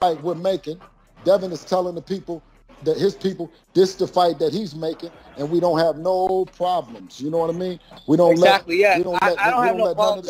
fight we're making. Devin is telling the people, that his people, this is the fight that he's making, and we don't have no problems. You know what I mean? We don't let nothing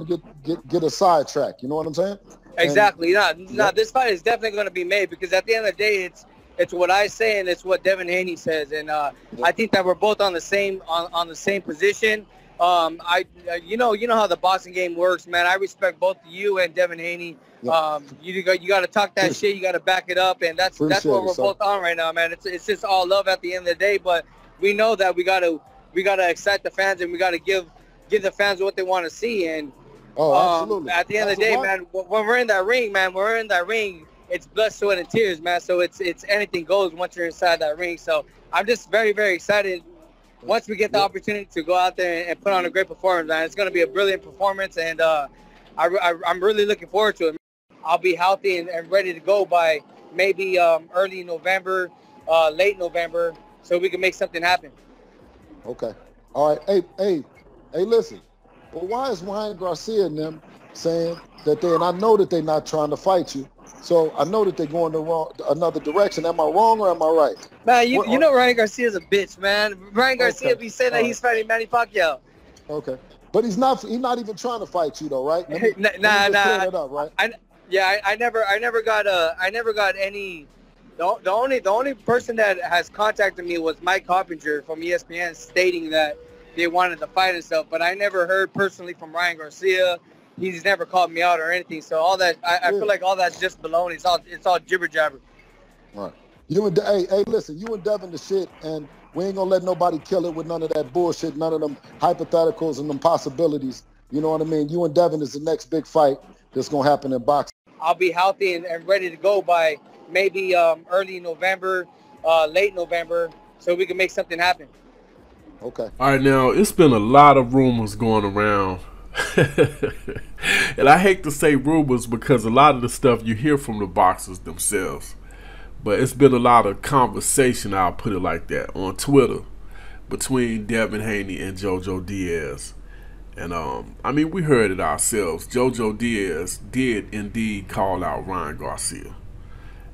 get us sidetracked. You know what I'm saying? Exactly. This fight is definitely going to be made, because at the end of the day, it's what I say and it's what Devin Haney says, and I think that we're both on the same on the same position. You know how the boxing game works, man. I respect both you and Devin Haney. Yeah. You got to talk that shit. You got to back it up, and that's what we're both on right now, man. It's just all love at the end of the day, but we know that we gotta excite the fans, and we gotta give the fans what they want to see. And at the end of the day, man, when we're in that ring, man, it's blood, sweat, and tears, man. So it's anything goes once you're inside that ring. So I'm just very, very excited. Once we get the opportunity to go out there and put on a great performance, man, it's going to be a brilliant performance, and I'm really looking forward to it. I'll be healthy and ready to go by maybe early November, late November, so we can make something happen. Okay. All right. Hey, listen. Well, why is Ryan Garcia and them saying that and I know that they're not trying to fight you, so I know that they're going another direction. Am I wrong or am I right? Man, you know Ryan Garcia's a bitch, man. Ryan Garcia be saying that he's fighting Manny Pacquiao. Okay. But he's not even trying to fight you though, right? I never got any. The only person that has contacted me was Mike Coppinger from ESPN, stating that they wanted to fight and stuff. But I never heard personally from Ryan Garcia. He's never called me out or anything. So all that, I feel like all that's just baloney. It's all jibber jabber. Right. Hey, listen. You and Devin the shit, and we ain't gonna let nobody kill it with none of that bullshit, none of them hypotheticals and them possibilities. You know what I mean? You and Devin is the next big fight that's gonna happen in boxing. I'll be healthy and ready to go by maybe early November, late November, so we can make something happen. Okay. All right, now, it's been a lot of rumors going around. And I hate to say rumors because a lot of the stuff you hear from the boxers themselves. But it's been a lot of conversation, I'll put it like that, on Twitter between Devin Haney and Jojo Diaz. And, I mean, we heard it ourselves. Jojo Diaz did indeed call out Ryan Garcia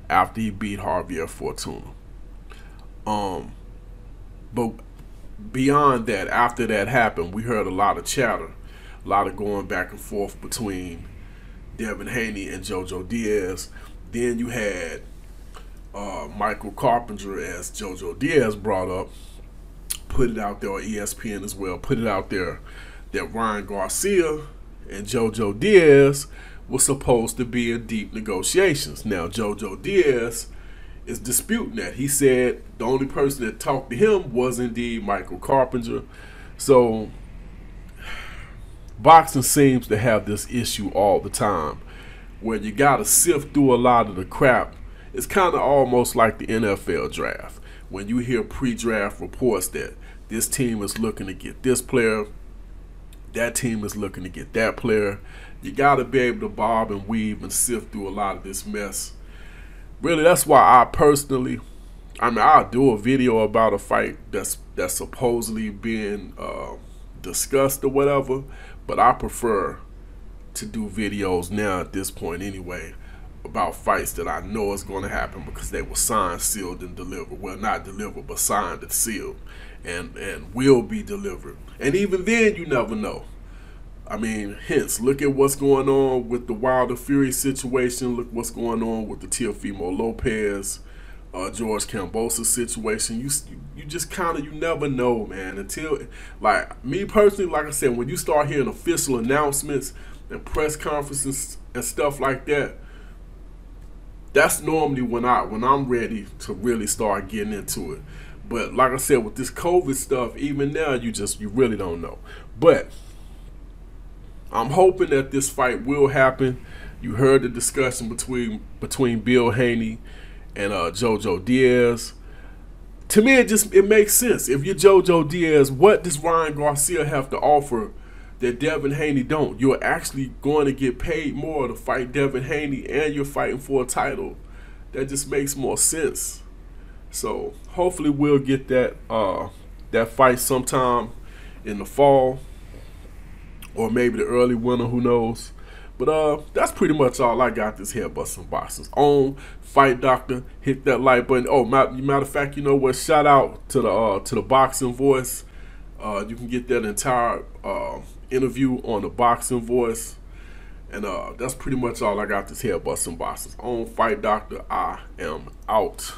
after he beat Javier Fortuna. But beyond that, after that happened, we heard a lot of chatter, a lot of going back and forth between Devin Haney and Jojo Diaz. Then you had Michael Carpenter, as Jojo Diaz brought up, put it out there, or ESPN as well, put it out there, that Ryan Garcia and Jojo Diaz were supposed to be in deep negotiations. Now, Jojo Diaz is disputing that. He said the only person that talked to him was indeed Michael Carpenter. So, boxing seems to have this issue all the time, where you got to sift through a lot of the crap. It's kind of almost like the NFL draft, when you hear pre-draft reports that this team is looking to get this player, that team is looking to get that player. You got to be able to bob and weave and sift through a lot of this mess. Really, that's why I personally, I mean, I'll do a video about a fight that's supposedly being discussed or whatever, but I prefer to do videos now at this point anyway about fights that I know is going to happen because they were signed, sealed, and delivered. Well, not delivered, but signed and sealed and will be delivered. And even then, you never know. I mean, hence, look at what's going on with the Wilder Fury situation. Look what's going on with the Teofimo Lopez, George Kambosa situation. You just kind of, you never know, man. Until, like, me personally, like I said, when you start hearing official announcements and press conferences and stuff like that, that's normally when I'm ready to really start getting into it. But like I said, with this COVID stuff, even now, you really don't know. But I'm hoping that this fight will happen. You heard the discussion between Bill Haney and Jojo Diaz. To me, it makes sense. If you're Jojo Diaz, what does Ryan Garcia have to offer that Devin Haney don't? You're actually going to get paid more to fight Devin Haney, and you're fighting for a title. That just makes more sense. So hopefully we'll get that fight sometime in the fall, or maybe the early winter, who knows. But that's pretty much all I got this Head Bussin Boxing's own Fight Doctor. Hit that like button. Oh, matter of fact, you know what? Shout out to the Boxing Voice. You can get that entire interview on the Boxing Voice. And that's pretty much all I got this Head Bussin Boxing's own Fight Doctor. I am out.